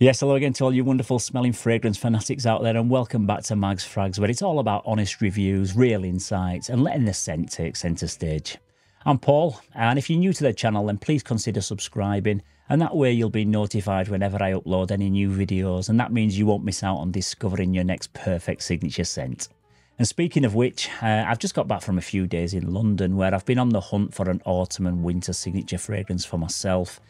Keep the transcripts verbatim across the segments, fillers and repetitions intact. Yes, hello again to all you wonderful smelling fragrance fanatics out there, and welcome back to MAGS FRAGS, where it's all about honest reviews, real insights, and letting the scent take centre stage. I'm Paul, and if you're new to the channel, then please consider subscribing, and that way you'll be notified whenever I upload any new videos, and that means you won't miss out on discovering your next perfect signature scent. And speaking of which, uh, I've just got back from a few days in London, where I've been on the hunt for an autumn and winter signature fragrance for myself.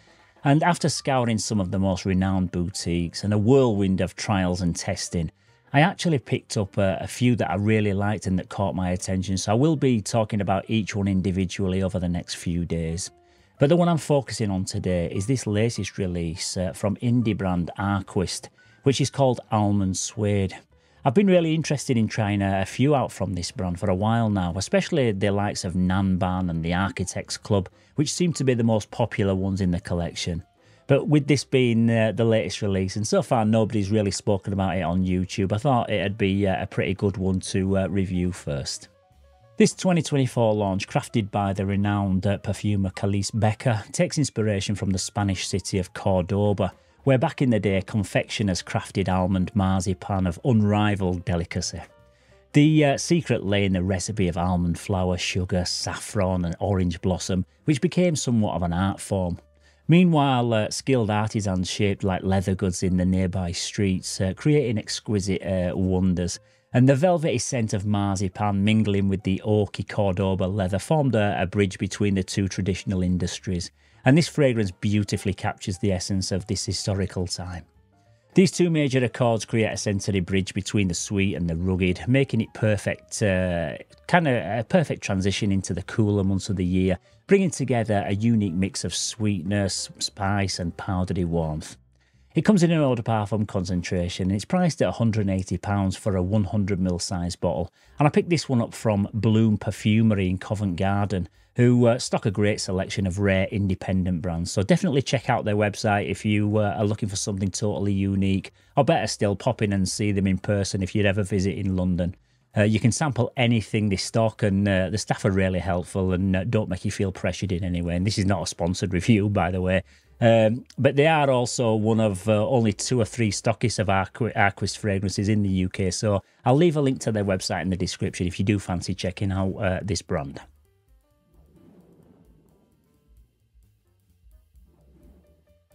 And after scouring some of the most renowned boutiques and a whirlwind of trials and testing, I actually picked up a, a few that I really liked and that caught my attention, so I will be talking about each one individually over the next few days. But the one I'm focusing on today is this latest release uh, from indie brand Arquiste, which is called Almond Suede. I've been really interested in trying a few out from this brand for a while now, especially the likes of Nanban and the Architects Club, which seem to be the most popular ones in the collection. But with this being uh, the latest release, and so far nobody's really spoken about it on YouTube, I thought it'd be uh, a pretty good one to uh, review first. This twenty twenty-four launch, crafted by the renowned uh, perfumer Calice Becker, takes inspiration from the Spanish city of Cordoba, where back in the day confectioners crafted almond marzipan of unrivaled delicacy. The uh, secret lay in the recipe of almond flour, sugar, saffron and orange blossom, which became somewhat of an art form. Meanwhile, uh, skilled artisans shaped like leather goods in the nearby streets, uh, creating exquisite uh, wonders. And the velvety scent of marzipan mingling with the oaky Cordoba leather formed a, a bridge between the two traditional industries. And this fragrance beautifully captures the essence of this historical time. These two major accords create a sensory bridge between the sweet and the rugged, making it perfect, uh, kind of a perfect transition into the cooler months of the year, bringing together a unique mix of sweetness, spice and powdery warmth. It comes in an eau de parfum concentration and it's priced at one hundred and eighty pounds for a one hundred mil size bottle. And I picked this one up from Bloom Perfumery in Covent Garden, who uh, stock a great selection of rare independent brands. So definitely check out their website if you uh, are looking for something totally unique. Or better still, pop in and see them in person if you're ever visiting London. Uh, you can sample anything they stock and uh, the staff are really helpful and uh, don't make you feel pressured in any way. And this is not a sponsored review, by the way. Um, but they are also one of uh, only two or three stockists of Arqu Arquiste fragrances in the U K. So I'll leave a link to their website in the description if you do fancy checking out uh, this brand.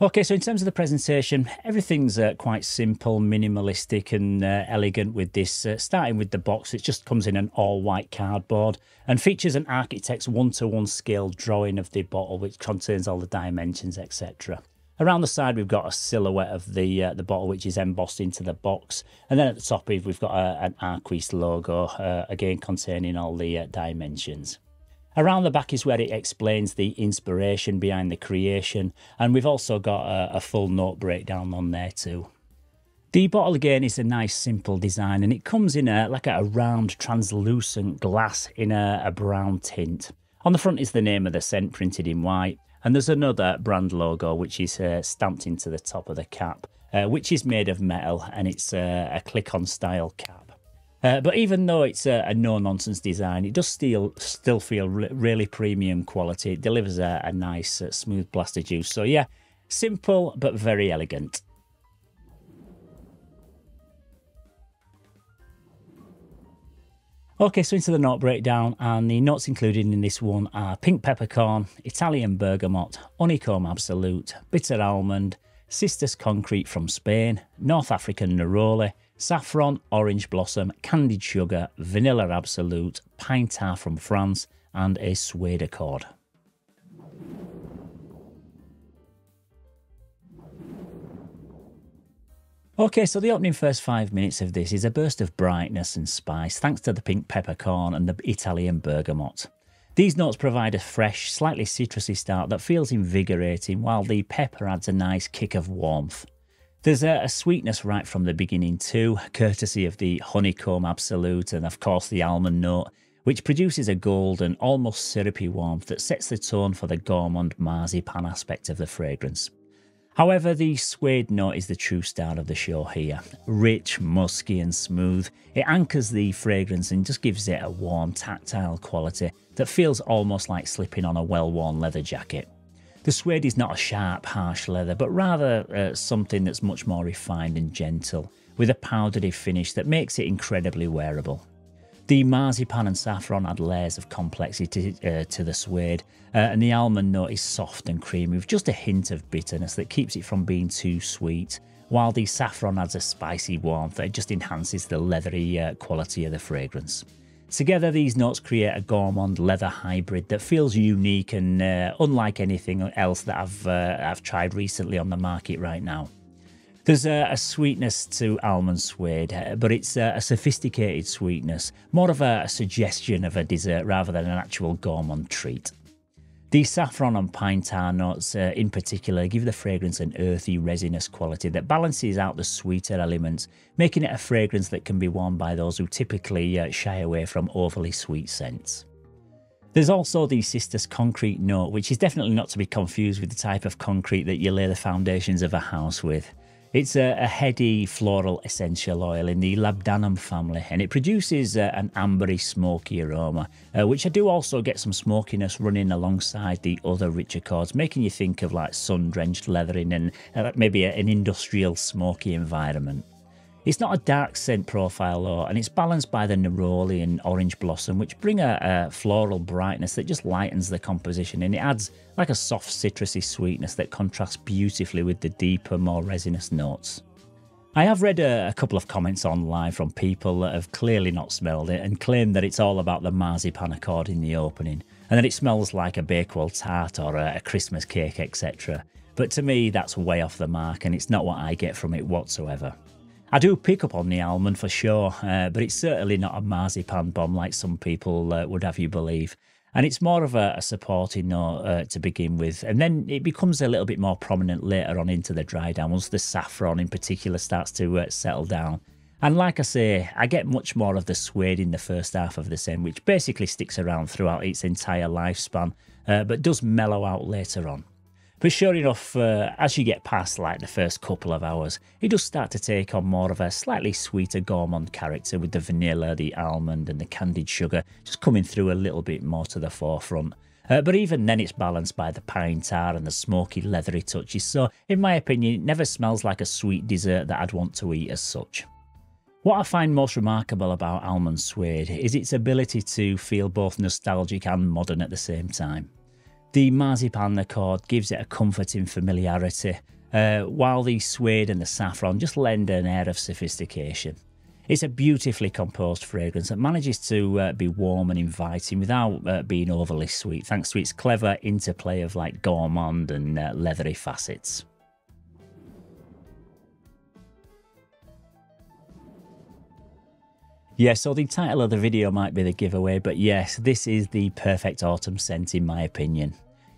Okay, so in terms of the presentation, everything's uh, quite simple, minimalistic and uh, elegant with this. Uh, starting with the box, it just comes in an all-white cardboard and features an architect's one-to-one scale drawing of the bottle, which contains all the dimensions, et cetera. Around the side, we've got a silhouette of the uh, the bottle, which is embossed into the box. And then at the top, we've got a, an Arquiste logo, uh, again containing all the uh, dimensions. Around the back is where it explains the inspiration behind the creation, and we've also got a, a full note breakdown on there too. The bottle again is a nice simple design and it comes in a, like a round translucent glass in a, a brown tint. On the front is the name of the scent printed in white, and there's another brand logo which is uh, stamped into the top of the cap, uh, which is made of metal and it's uh, a click-on style cap. Uh, but even though it's a, a no-nonsense design, it does still, still feel re really premium quality. It delivers a, a nice uh, smooth blast of juice. So yeah, simple but very elegant. Okay, so into the note breakdown, and the notes included in this one are pink peppercorn, Italian bergamot, honeycomb absolute, bitter almond, cistus concrete from Spain, North African neroli, saffron, orange blossom, candied sugar, vanilla absolute, pine tar from France, and a suede accord. Okay, so the opening first five minutes of this is a burst of brightness and spice thanks to the pink peppercorn and the Italian bergamot. These notes provide a fresh, slightly citrusy start that feels invigorating, while the pepper adds a nice kick of warmth. There's a sweetness right from the beginning too, courtesy of the honeycomb absolute and of course the almond note, which produces a golden, almost syrupy warmth that sets the tone for the gourmand marzipan aspect of the fragrance. However, the suede note is the true star of the show here. Rich, musky and smooth, it anchors the fragrance and just gives it a warm, tactile quality that feels almost like slipping on a well-worn leather jacket. The suede is not a sharp, harsh leather, but rather uh, something that's much more refined and gentle, with a powdery finish that makes it incredibly wearable. The marzipan and saffron add layers of complexity to, uh, to the suede, uh, and the almond note is soft and creamy with just a hint of bitterness that keeps it from being too sweet, while the saffron adds a spicy warmth that just enhances the leathery uh, quality of the fragrance. Together, these notes create a gourmand leather hybrid that feels unique and uh, unlike anything else that I've, uh, I've tried recently on the market right now. There's a, a sweetness to almond suede, but it's a, a sophisticated sweetness, more of a, a suggestion of a dessert rather than an actual gourmand treat. The saffron and pine tar notes uh, in particular give the fragrance an earthy, resinous quality that balances out the sweeter elements, making it a fragrance that can be worn by those who typically uh, shy away from overly sweet scents. There's also the citrus concrete note, which is definitely not to be confused with the type of concrete that you lay the foundations of a house with. It's a, a heady floral essential oil in the labdanum family, and it produces uh, an ambery, smoky aroma, uh, which I do also get some smokiness running alongside the other rich accords, making you think of like sun-drenched leathering and uh, maybe a, an industrial smoky environment. It's not a dark scent profile though, and it's balanced by the neroli and orange blossom, which bring a, a floral brightness that just lightens the composition, and it adds like a soft citrusy sweetness that contrasts beautifully with the deeper, more resinous notes. I have read a, a couple of comments online from people that have clearly not smelled it and claim that it's all about the marzipan accord in the opening and that it smells like a Bakewell tart or a, a Christmas cake, et cetera. But to me, that's way off the mark and it's not what I get from it whatsoever. I do pick up on the almond for sure, uh, but it's certainly not a marzipan bomb like some people uh, would have you believe. And it's more of a, a supporting note uh, to begin with, and then it becomes a little bit more prominent later on into the dry down once the saffron in particular starts to uh, settle down. And like I say, I get much more of the suede in the first half of the scent, which basically sticks around throughout its entire lifespan, uh, but does mellow out later on. But sure enough, uh, as you get past like the first couple of hours, it does start to take on more of a slightly sweeter gourmand character with the vanilla, the almond and the candied sugar just coming through a little bit more to the forefront. Uh, but even then it's balanced by the pine tar and the smoky leathery touches, so in my opinion it never smells like a sweet dessert that I'd want to eat as such. What I find most remarkable about almond suede is its ability to feel both nostalgic and modern at the same time. The marzipan accord gives it a comforting familiarity, uh, while the suede and the saffron just lend an air of sophistication. It's a beautifully composed fragrance that manages to uh, be warm and inviting without uh, being overly sweet, thanks to its clever interplay of like gourmand and uh, leathery facets. Yeah, so the title of the video might be the giveaway, but yes, this is the perfect autumn scent in my opinion.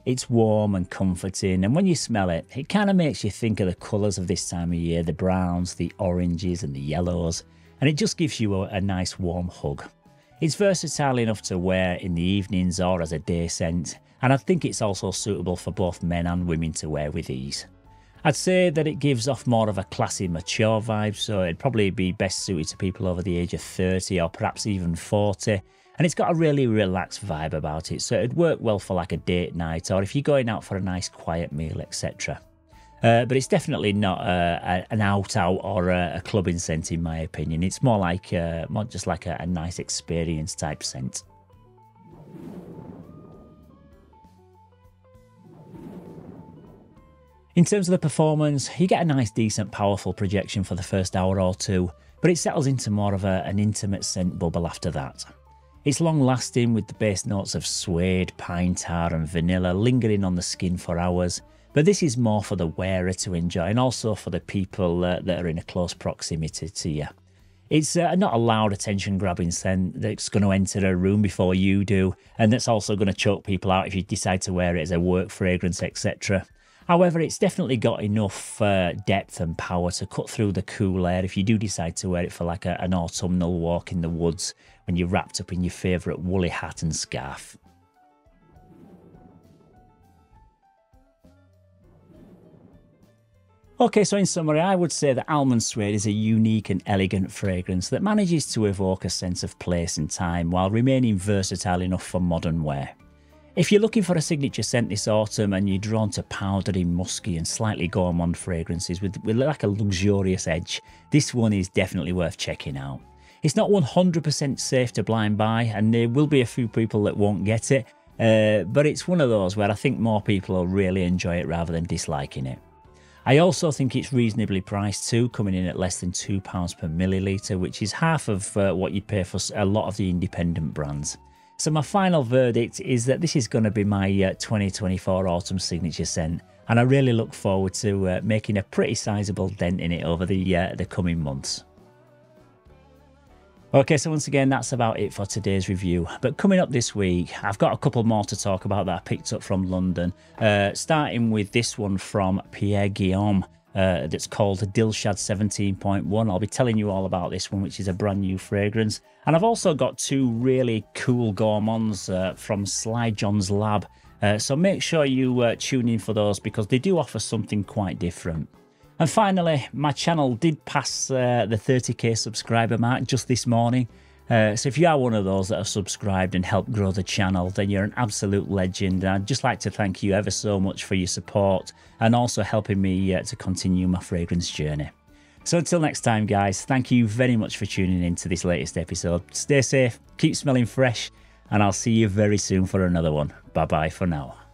It's warm and comforting, and when you smell it, it kind of makes you think of the colours of this time of year, the browns, the oranges and the yellows, and it just gives you a, a nice warm hug. It's versatile enough to wear in the evenings or as a day scent, and I think it's also suitable for both men and women to wear with ease. I'd say that it gives off more of a classy, mature vibe, so it'd probably be best suited to people over the age of thirty or perhaps even forty. And it's got a really relaxed vibe about it, so it'd work well for like a date night or if you're going out for a nice quiet meal, et cetera. Uh, but it's definitely not uh, an out-out or a clubbing scent in my opinion. It's more like uh, more just like a, a nice experience type scent. In terms of the performance, you get a nice, decent, powerful projection for the first hour or two, but it settles into more of a, an intimate scent bubble after that. It's long-lasting with the base notes of suede, pine tar and vanilla lingering on the skin for hours, but this is more for the wearer to enjoy and also for the people uh, that are in a close proximity to you. It's uh, not a loud attention-grabbing scent that's going to enter a room before you do, and that's also going to choke people out if you decide to wear it as a work fragrance, et cetera. However, it's definitely got enough uh, depth and power to cut through the cool air if you do decide to wear it for like a, an autumnal walk in the woods when you're wrapped up in your favourite woolly hat and scarf. Okay, so in summary, I would say that almond suede is a unique and elegant fragrance that manages to evoke a sense of place and time while remaining versatile enough for modern wear. If you're looking for a signature scent this autumn and you're drawn to powdery, musky and slightly gourmand fragrances with, with like a luxurious edge, this one is definitely worth checking out. It's not one hundred percent safe to blind buy, and there will be a few people that won't get it, uh, but it's one of those where I think more people will really enjoy it rather than disliking it. I also think it's reasonably priced too, coming in at less than two pounds per millilitre, which is half of uh, what you'd pay for a lot of the independent brands. So my final verdict is that this is going to be my uh, twenty twenty-four autumn signature scent, and I really look forward to uh, making a pretty sizable dent in it over the, uh, the coming months. Okay, so once again, that's about it for today's review. But coming up this week, I've got a couple more to talk about that I picked up from London, uh, starting with this one from Pierre Guillaume. Uh, that's called Dilshad seventeen point one. I'll be telling you all about this one, which is a brand new fragrance. And I've also got two really cool gourmands uh, from Sly John's Lab. Uh, so make sure you uh, tune in for those, because they do offer something quite different. And finally, my channel did pass uh, the thirty K subscriber mark just this morning. Uh, so if you are one of those that have subscribed and helped grow the channel, then you're an absolute legend. And I'd just like to thank you ever so much for your support and also helping me uh, to continue my fragrance journey. So until next time, guys, thank you very much for tuning in to this latest episode. Stay safe, keep smelling fresh, and I'll see you very soon for another one. Bye-bye for now.